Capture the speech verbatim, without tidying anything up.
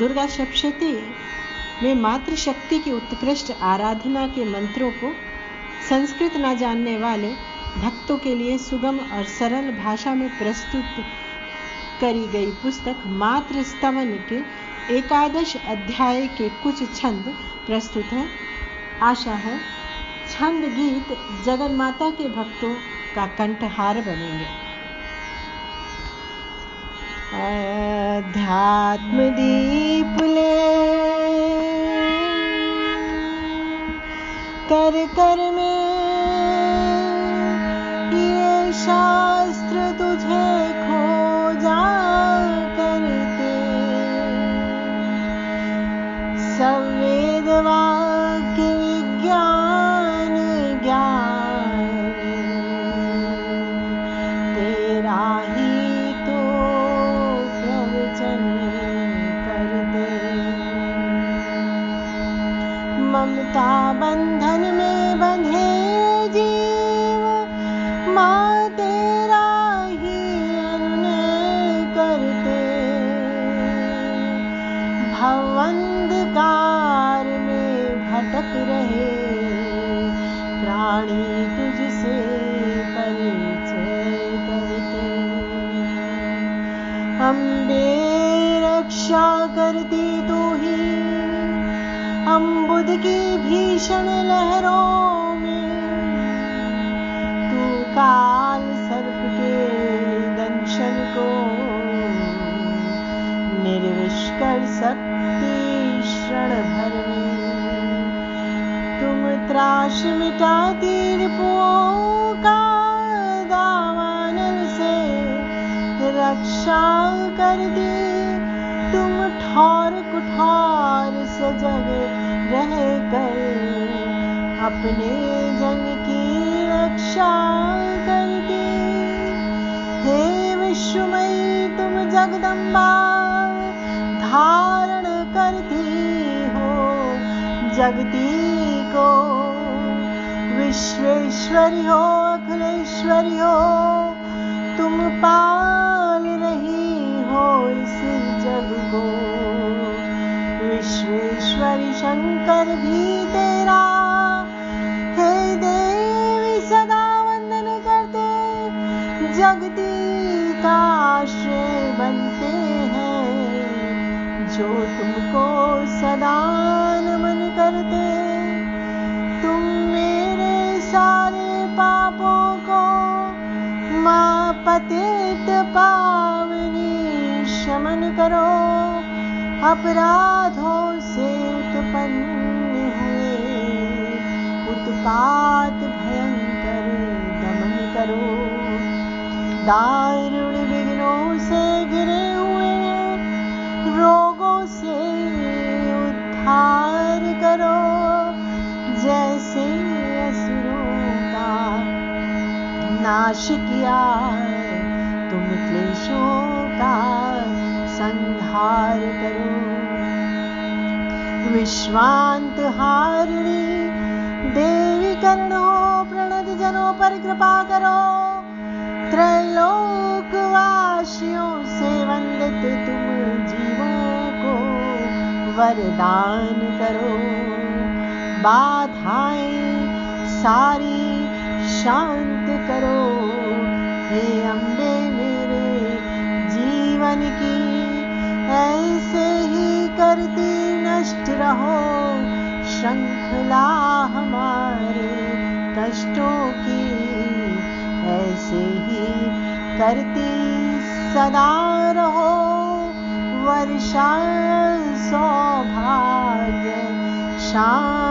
दुर्गा सप्तशती में मातृ शक्ति की उत्कृष्ट आराधना के मंत्रों को संस्कृत न जानने वाले भक्तों के लिए सुगम और सरल भाषा में प्रस्तुत करी गई पुस्तक मातृ स्तवन के एकादश अध्याय के कुछ छंद प्रस्तुत हैं। आशा है छंद गीत जगन माता के भक्तों का कंठहार बनेंगे। आध्यात्म दीप ले कर कर में ये शास्त्र तुझे खोजा करते, संवेद वाक्य विज्ञान ज्ञान तेरा ही तो प्रवचन करते, ममता बंधन तुझसे परिचय करते। अम्बे रक्षा करती तू ही अम्बुद की भीषण लहरों में, तू काल सर्प के दंशन को निर्विष कर सकती क्षण भर में। तुम त्रास मिटाती रिपुओं का दावानल से रक्षा कर दी, तुम ठौर कुठार सजग रह कर अपने जन की रक्षा कर दी। हे विश्वमयी तुम जगदम्बा धारण करती हो जगती को, विश्वेश्वरी हो अखिलेश्वरी हो तुम पाल रही हो इस जग को। विश्वेश्वरी शंकर भी तेरा हे देवी सदा वंदन करते, जगती का आश्रय बनते हैं जो तुमको सदा नमन करते। पतित पावनी शमन करो, अपराधों से उत्पन्न हुए उत्पात भयंकर दमन करो। दारुण विघ्नों से गिरे हुए रोगों से उद्धार करो, जैसे असुरों का नाश किया तुम क्लेशों का संहार करो। विश्वांत हारिणी देवी करणों प्रणत जनों पर कृपा करो, त्रैलोकवासियों से वंदित तुम जीवों को वरदान करो। बाधाएं सारी शांत करो, हे अम्बे की ऐसे ही करती नष्ट रहो श्रृंखला हमारे कष्टों की, ऐसे ही करती सदा रहो वर्षा सौभाग्य शाम।